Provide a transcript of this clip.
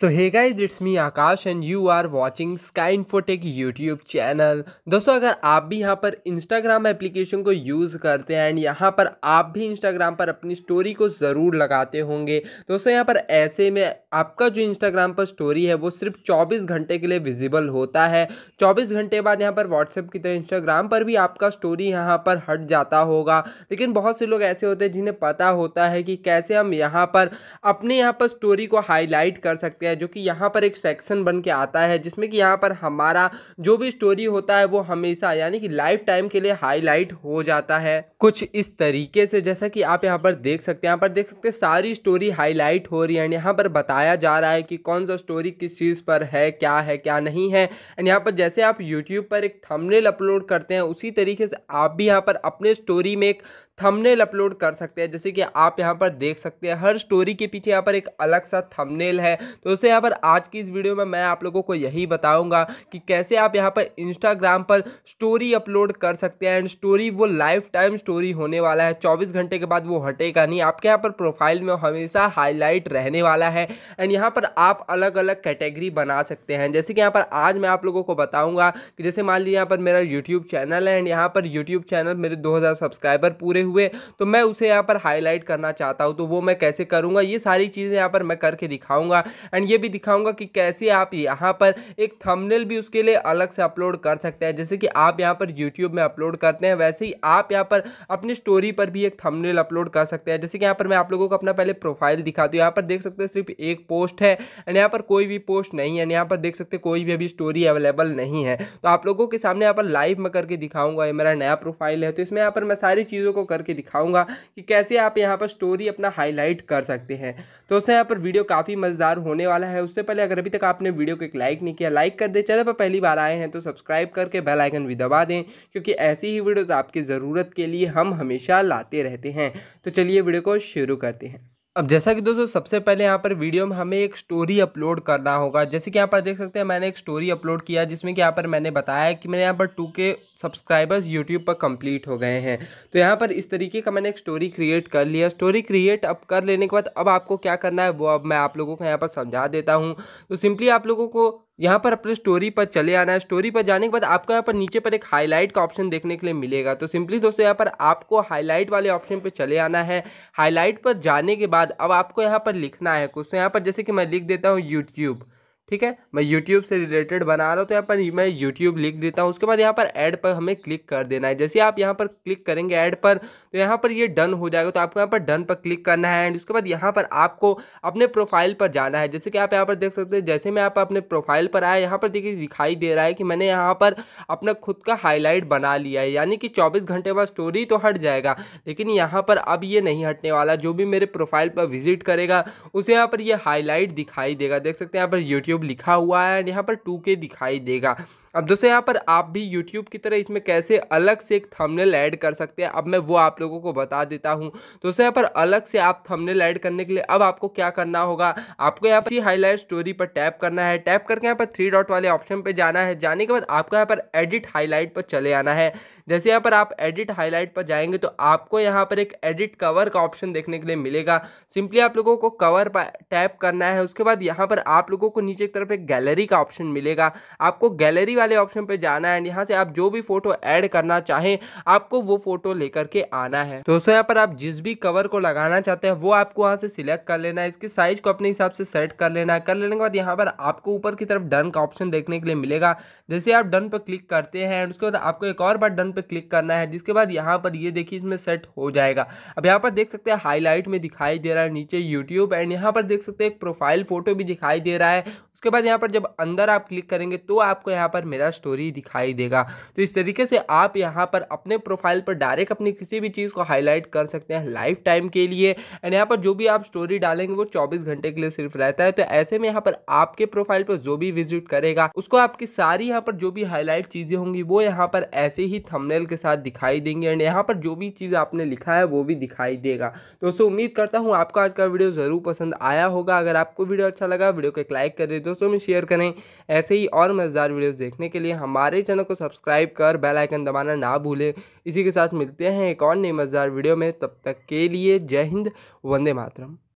So hey guys it's me Akash and you are watching Sky Infotech YouTube channel. दोस्तों अगर आप भी यहाँ पर इंस्टाग्राम एप्लीकेशन को यूज़ करते हैं एंड यहाँ पर आप भी इंस्टाग्राम पर अपनी स्टोरी को ज़रूर लगाते होंगे। दोस्तों यहाँ पर ऐसे में आपका जो इंस्टाग्राम पर स्टोरी है वो सिर्फ 24 घंटे के लिए विजिबल होता है। 24 घंटे बाद यहाँ पर व्हाट्सएप की तरह इंस्टाग्राम पर भी आपका स्टोरी यहाँ पर हट जाता होगा। लेकिन बहुत से लोग ऐसे होते हैं जिन्हें पता होता है कि कैसे हम यहाँ पर अपने यहाँ पर स्टोरी को हाईलाइट कर सकते हैं, जो कि यहाँ पर एक सेक्शन बन के आता है जिसमें कि यहाँ पर हमारा जो भी स्टोरी होता है वो हमेशा यानी कि लाइफ टाइम के लिए हाईलाइट हो जाता है कुछ इस तरीके से। जैसा कि आप यहाँ पर देख सकते हैं, यहाँ पर देख सकते हैं सारी स्टोरी हाईलाइट हो रही है एंड यहाँ पर बताया जा रहा है कि कौन सा स्टोरी किस चीज़ पर है क्या नहीं है। एंड यहाँ पर जैसे आप यूट्यूब पर एक थंबनेल अपलोड करते हैं उसी तरीके से आप भी यहाँ पर अपने स्टोरी में एक थंबनेल अपलोड कर सकते हैं। जैसे कि आप यहाँ पर देख सकते हैं हर स्टोरी के पीछे यहाँ पर एक अलग सा थंबनेल है। तो उससे यहाँ पर आज की इस वीडियो में मैं आप लोगों को यही बताऊंगा कि कैसे आप यहाँ पर इंस्टाग्राम पर स्टोरी अपलोड कर सकते हैं एंड स्टोरी वो लाइफ टाइम स्टोरी होने वाला है। 24 घंटे के बाद वो हटेगा नहीं, आपके यहाँ पर प्रोफाइल में हमेशा हाईलाइट रहने वाला है। एंड यहाँ पर आप अलग अलग कैटेगरी बना सकते हैं। जैसे कि यहाँ पर आज मैं आप लोगों को बताऊँगा कि जैसे मान लीजिए यहाँ पर मेरा यूट्यूब चैनल है एंड यहाँ पर यूट्यूब चैनल मेरे 2000 सब्सक्राइबर पूरे हुए, तो मैं उसे यहाँ पर हाईलाइट करना चाहता हूँ। तो वो मैं कैसे करूँगा, ये सारी चीज़ें यहाँ पर मैं करके दिखाऊँगा एंड ये भी दिखाऊंगा कि कैसे आप यहाँ पर एक थंबनेल भी उसके लिए अलग से अपलोड कर सकते हैं। जैसे कि आप यहाँ पर YouTube में अपलोड करते हैं वैसे ही आप यहाँ पर अपनी स्टोरी पर भी एक थंबनेल अपलोड कर सकते हैं। जैसे कि यहाँ पर मैं आप लोगों को अपना पहले प्रोफाइल दिखाती हूँ। यहाँ पर देख सकते हैं सिर्फ एक पोस्ट है एंड यहाँ पर कोई भी पोस्ट नहीं है एंड यहाँ पर देख सकते कोई भी अभी स्टोरी अवेलेबल नहीं है। तो आप लोगों के सामने यहाँ पर लाइव में करके दिखाऊंगा। ये मेरा नया प्रोफाइल है तो इसमें यहाँ पर मैं सारी चीज़ों को करके दिखाऊंगा कि कैसे आप यहाँ पर स्टोरी अपना हाईलाइट कर सकते हैं। तो उससे यहाँ पर वीडियो काफ़ी मज़ेदार होने वाला है। उससे पहले अगर अभी तक आपने वीडियो को एक लाइक नहीं किया, लाइक कर दे। चैनल पर पहली बार आए हैं तो सब्सक्राइब करके बेल आइकन भी दबा दें, क्योंकि ऐसी ही वीडियोस आपकी ज़रूरत के लिए हम हमेशा लाते रहते हैं। तो चलिए वीडियो को शुरू करते हैं। अब जैसा कि दोस्तों सबसे पहले यहाँ पर वीडियो में हमें एक स्टोरी अपलोड करना होगा। जैसे कि यहाँ पर देख सकते हैं मैंने एक स्टोरी अपलोड किया जिसमें कि यहाँ पर मैंने बताया कि मेरे यहाँ पर 2K सब्सक्राइबर्स यूट्यूब पर कंप्लीट हो गए हैं। तो यहाँ पर इस तरीके का मैंने एक स्टोरी क्रिएट कर लिया। स्टोरी क्रिएट अब कर लेने के बाद अब आपको क्या करना है वो अब मैं आप लोगों को यहाँ पर समझा देता हूँ। तो सिंपली आप लोगों को यहाँ पर अपने स्टोरी पर चले आना है। स्टोरी पर जाने के बाद आपको यहाँ पर नीचे पर एक हाईलाइट का ऑप्शन देखने के लिए मिलेगा। तो सिंपली दोस्तों यहाँ पर आपको हाईलाइट वाले ऑप्शन पर चले आना है। हाईलाइट पर जाने के बाद अब आपको यहाँ पर लिखना है कुछ। तो यहाँ पर जैसे कि मैं लिख देता हूँ यूट्यूब, ठीक है, मैं YouTube से रिलेटेड बना रहा हूँ तो यहाँ पर मैं YouTube लिख देता हूँ। उसके बाद यहाँ पर ऐड पर हमें क्लिक कर देना है। जैसे आप यहाँ पर क्लिक करेंगे ऐड पर तो यहाँ पर ये डन हो जाएगा। तो आपको यहाँ पर डन पर क्लिक करना है एंड उसके बाद यहाँ पर आपको अपने प्रोफाइल पर जाना है। जैसे कि आप यहाँ पर देख सकते हैं जैसे मैं आप अपने प्रोफाइल पर आया, यहाँ पर देखिए दिखाई दे रहा है कि मैंने यहाँ पर अपना खुद का हाईलाइट बना लिया है। यानी कि 24 घंटे बाद स्टोरी तो हट जाएगा, लेकिन यहाँ पर अब ये नहीं हटने वाला। जो भी मेरे प्रोफाइल पर विजिट करेगा उसे यहाँ पर ये हाईलाइट दिखाई देगा। देख सकते हैं यहाँ पर यूट्यूब लिखा हुआ है एंड यहाँ पर 2K दिखाई देगा। अब दोस्तों यहाँ पर आप भी YouTube की तरह इसमें कैसे अलग से एक थंबनेल ऐड कर सकते हैं अब मैं वो आप लोगों को बता देता हूँ। दोस्तों यहाँ पर अलग से आप थंबनेल ऐड करने के लिए अब आपको क्या करना होगा, आपको यहाँ पर हाईलाइट स्टोरी पर टैप करना है। टैप करके यहाँ पर 3 डॉट वाले ऑप्शन पे जाना है। जाने के बाद आपको यहाँ पर एडिट हाईलाइट पर चले आना है। जैसे यहाँ पर आप एडिट हाईलाइट पर जाएंगे तो आपको यहाँ पर एक एडिट कवर का ऑप्शन देखने के लिए मिलेगा। सिंपली आप लोगों को कवर पर टैप करना है। उसके बाद यहाँ पर आप लोगों को नीचे की तरफ एक गैलरी का ऑप्शन मिलेगा। आपको गैलरी वाले ऑप्शन पे जाना है एंड यहाँ से आप जो भी फोटो ऐड करना चाहें आपको वो फोटो लेकर के आना है। तो दोस्तों यहाँ पर आप जिस भी कवर को लगाना चाहते हैं वो आपको वहाँ से सिलेक्ट कर लेना है। इसके साइज को अपने हिसाब से सेट कर लेना है। कर लेने के बाद यहाँ पर आपको ऊपर की तरफ डन का ऑप्शन देखने के लिए मिलेगा। जैसे आप डन पर क्लिक करते हैं उसके बाद आपको एक और बार डन पर क्लिक करना है, जिसके बाद यहाँ पर ये देखिए इसमें सेट हो जाएगा। अब यहाँ पर देख सकते हैं हाईलाइट में दिखाई दे रहा है नीचे यूट्यूब एंड यहाँ पर देख सकते हैं एक प्रोफाइल फोटो भी दिखाई दे रहा है। उसके बाद यहाँ पर जब अंदर आप क्लिक करेंगे तो आपको यहाँ पर मेरा स्टोरी दिखाई देगा। तो इस तरीके से आप यहाँ पर अपने प्रोफाइल पर डायरेक्ट अपनी किसी भी चीज़ को हाईलाइट कर सकते हैं लाइफ टाइम के लिए। एंड यहाँ पर जो भी आप स्टोरी डालेंगे वो 24 घंटे के लिए सिर्फ रहता है। तो ऐसे में यहाँ पर आपके प्रोफाइल पर जो भी विजिट करेगा उसको आपकी सारी यहाँ पर जो भी हाईलाइट चीज़ें होंगी वो यहाँ पर ऐसे ही थंबनेल के साथ दिखाई देंगी एंड यहाँ पर जो भी चीज़ आपने लिखा है वो भी दिखाई देगा। दोस्तों उम्मीद करता हूँ आपको आज का वीडियो ज़रूर पसंद आया होगा। अगर आपको वीडियो अच्छा लगा वीडियो को एक लाइक कर दे, दोस्तों में शेयर करें। ऐसे ही और मज़ेदार वीडियोस देखने के लिए हमारे चैनल को सब्सक्राइब कर बेल आइकन दबाना ना भूलें। इसी के साथ मिलते हैं एक और नई मज़ेदार वीडियो में। तब तक के लिए जय हिंद, वंदे मातरम।